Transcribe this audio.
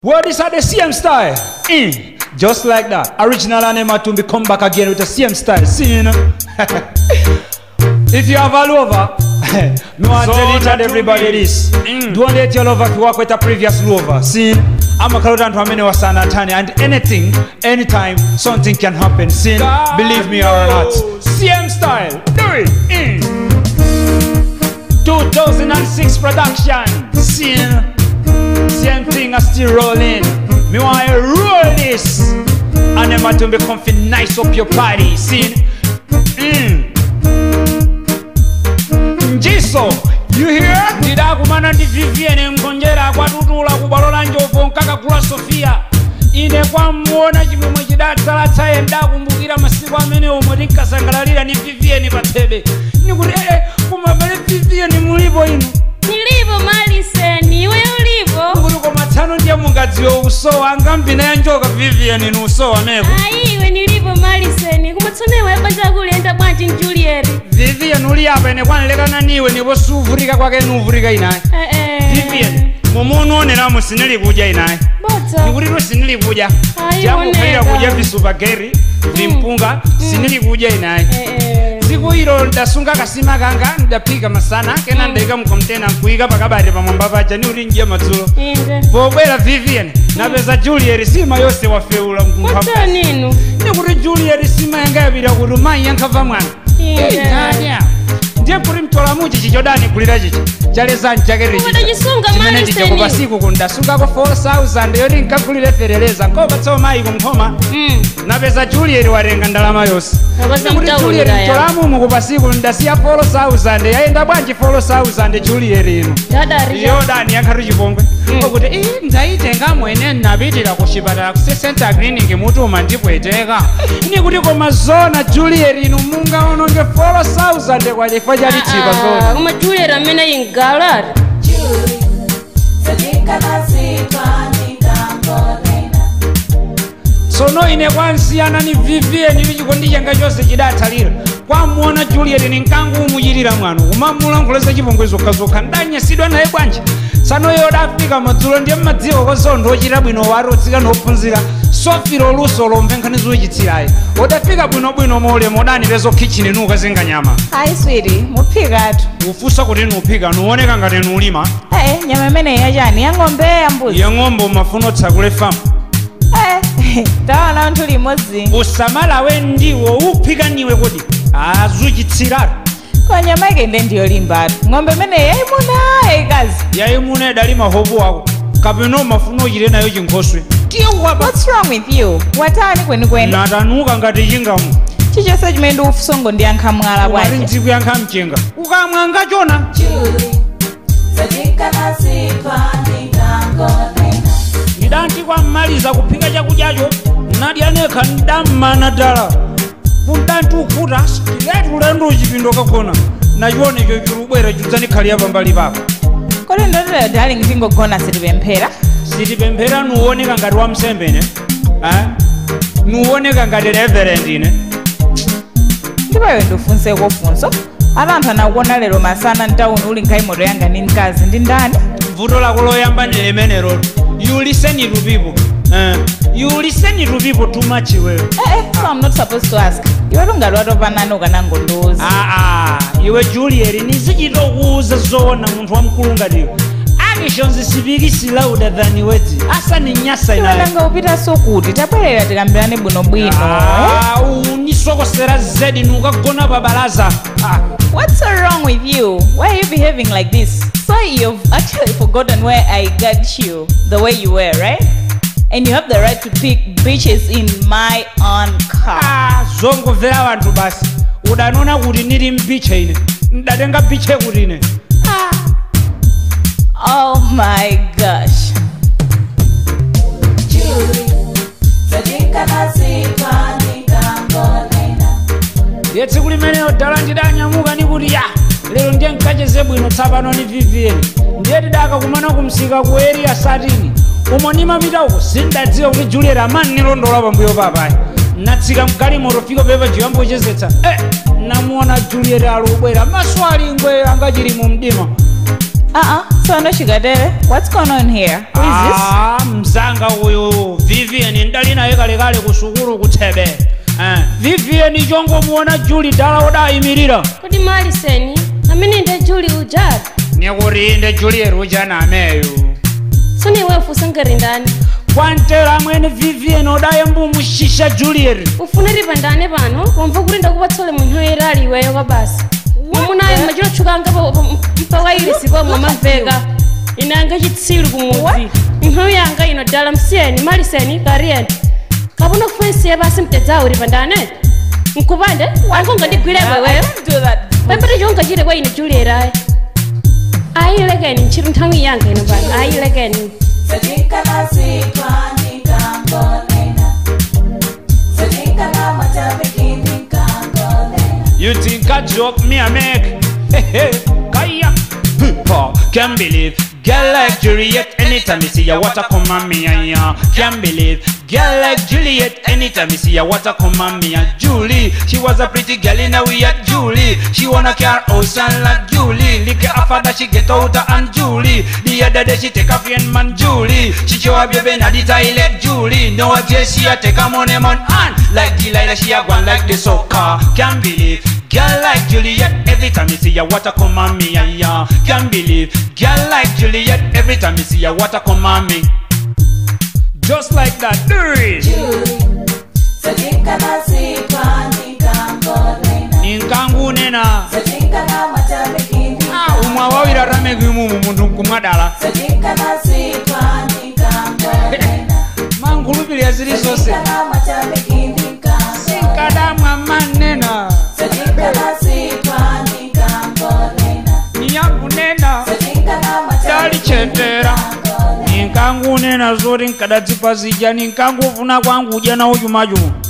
Well, this are the same style. Just like that. Original and Ematumbi come back again with the same style. See, you know? If you have a lover, no one so tell everybody this. Don't let your lover to work with a previous lover. See, I'm a cloud and family was San Antonio, and anything, anytime, something can happen. See, believe me or not. Same style. Do it. 2006 production. See, same thing I still rolling. Me want to roll this. And I'm going to be comfy, nice up your body. See. Jiso, you hear? Dida kumana ndi Vivienne mkonjera kwa tutula kubalola njovu nkaka kula Sofia. Ine kwa mwona jimumu jida talata ye mda kumbukira masiwa mene umodika sangalarira ni Vivienne batebe. Nikure kumabale Vivienne mulibo inu. Nilibo mali se niwe ulibo. Nikuruko matano ndia mungazio usowa angambi na yanjoka Vivienne nusowa mego. Aiwe nilibo mali se ni kumatunewa eba jaguli enda mwanji njulieri. Vivian uliapa ene kwa nileka naniwe ni wosu uvurika kwa kenu uvurika inae Vivian, mumono onelamu sinili kuja inae Nikurilo sinili kuja Jamu kufira kuja visubageri, vimpunga, sinili kuja inae Siku hilo ndasunga kasima ganga, ndapika masana Kena ndaika mkomtena mkuiga pakabari pa mambaba Jani urinjia maturo Bobwela Vivian, nabeza Juliet sima yose wafeula mkumpapa Kuto ninu? Nikuri Juliet sima yanga ya bila urumai yankava mwana Nanya ndiye kuri mtola muji chichodani kulira chichi chaleza nchakeri chimene chicho kubasiku kundasuka kwa 4,000 yoni nkakulire fereleza nkoba tsoma iku mkoma napeza Juliet warenga ndalama yose kuri Juliet mtola mumu kubasiku ndasiya 4,000 yaenda bwanji 4,000 Juliet ino yodani yankaruchipongwe okuti ndaitenga mwene nabitira kushipatala kusesenta clinic mutuma ndipweteka nikuti koma zona Juliet ino munga ononge 4,000 kwaje kwajalichipa zona koma Juliet amene ingala sono ine kwansiyana ni Vivienne vichikondijanga chose chidatalira kwamuona Juliet ninkangu umujirira mwana kumamula nkulesa chipongwezo kazoka ndanya sidwa naye bwanji Sano yodafika maturo ndiye madziko kozondo ochira bwino warotsika nopunzira sofiro luso lomvenkhanizo ichitirayi odafika bwinobwino mole modani lezo kitchen nukazenga nyama ayi swiri muphikatu ufusa kuti nuphika nuoneka ngati nulima nyama imene yachani yang'ombe yambuzi yang'ombe mafuno tsakule famu taona anthu limodzi usamala we ndiwo uphika niwe kuti azuchitsiratu Konya maike ndendiyo limbatu. Ngombe mene yaimuna haikazi. Yaimuna ya dalima hobu wako. Kabino mafuno jirena yoji nkoswe. Kiyo wapa. What's wrong with you? Watani kweni. Natanuka ngati jingamu. Chicho soji mendo ufusongo ndi anka mngala waja. Umarintiku yanka mchenga. Uka mnganga jona. Julie, sajika nasipa ningango nena. Nidanti kwa mali za kupinga chakujajo. Nadianeka ndama nadala. Kundantu ukuta, sikileti ulendo ujipindoka kona na yuone yojurubwera jutani kaliyaba mbali bako Kole ndodole dali ngitingo kona siribempera Siribempera nuone kangari wa msembene Nuone kangari reverendine Ndiba wendufunse kofunso Alanta na uona lero masana nita unuli nkaimodo yanga ninkazi ndindani Mvuto la kulo yamba nilemene rodu You listen to people too much wewe so I'm not supposed to ask you don't got what over nano kana ngondozi iwe Juliet nisichito kuuza zona muntu wamkulunga ndiyo actions civics louder than words asa ni nyasa inayo nanga upita so kuti tapelera tikambirane bwino bwino unisoko sera zedi nuka gona babalaza What's wrong with you? Why are you behaving like this? So you've actually forgotten where I got you the way you were, right? And you have the right to pick bitches in my own car. Zongo vera wantu basi. Udanona kuti niri mpiche ine. Ndatenga piche kuti ine. Oh my gosh. Julie, sajika nasipa nikango Yeti kulimeneo talandida nyamuga ni kudia Lero ndiye nkache zebu ino tabano ni Vivienne Ndiye didaka kumana kumsika kuheri ya sadini Umonima mida uko sinda tiyo ki Juliet Amani nilondo laba mbuyo babae Natika mkari morofiko beba juyambo jezeta Namuona Juliet alubwela Maswari ngwe angajiri mumdima So no sugar daddy. What's going on here? Who is this? Mzanga huyu Vivian ndalina yeka legale kusukuru kutebe. Vivian jongo muona Julie dala oda imirira. Kodi mali seni. Amini nde Julie ujad. Nyakuri nde Julie rujana meyu. Soni wefu sangarindani. Kwantera mwene Vivian oda yambu mushisha Julie. Ufuneri bandane bano, wamvukurinda kubatsole munyo erali weyo kabasi. Muna imagine chuganga mpawairi sibo mama vega inanga jitsiru kumuzi inho yanga ino dala msieni mali seni karien kabona kufensi yabasi mteza uri bandane nkubande wangonga ndigwire wewe pembere jonga jire kwa ino juli erai ayilegeni nchiru ntangu yanga ino bana ayilegeni sadinka na sikwani kangonena sadinka na matabikini. You think a joke me I make? Hey, kaya. Can't believe, girl like Juliet. Anytime you see your water come on me and ya. Can't believe, girl like Juliet. Anytime you see your water come on me and Julie. She was a pretty girl in a way at Julie. She wanna care house and like Julie. Lick after that she get out and Julie. The other day she take a friend man Julie. She show her baby na the toilet Julie. Now a day she a take a money man and like Delilah she a gone like the soccer. Can't believe. Girl like Juliet, every time you see your water come on me, yeah. Can't believe. Girl like Juliet, every time you see your water come on me. Just like that, Julie. Sadinka na sikwani kangolena. Ninkangulena. Sadinka na matabekini. Umawawira ramegumu mundu kumadala. Sadinka na sikwani kangolena. Mangulubili aziri sose. Sadinka na matabekini. Sadinka na mama nena. Ninkangu nena zori nkadazipa zijani nkangu vuna kwangu jana ujumajumu.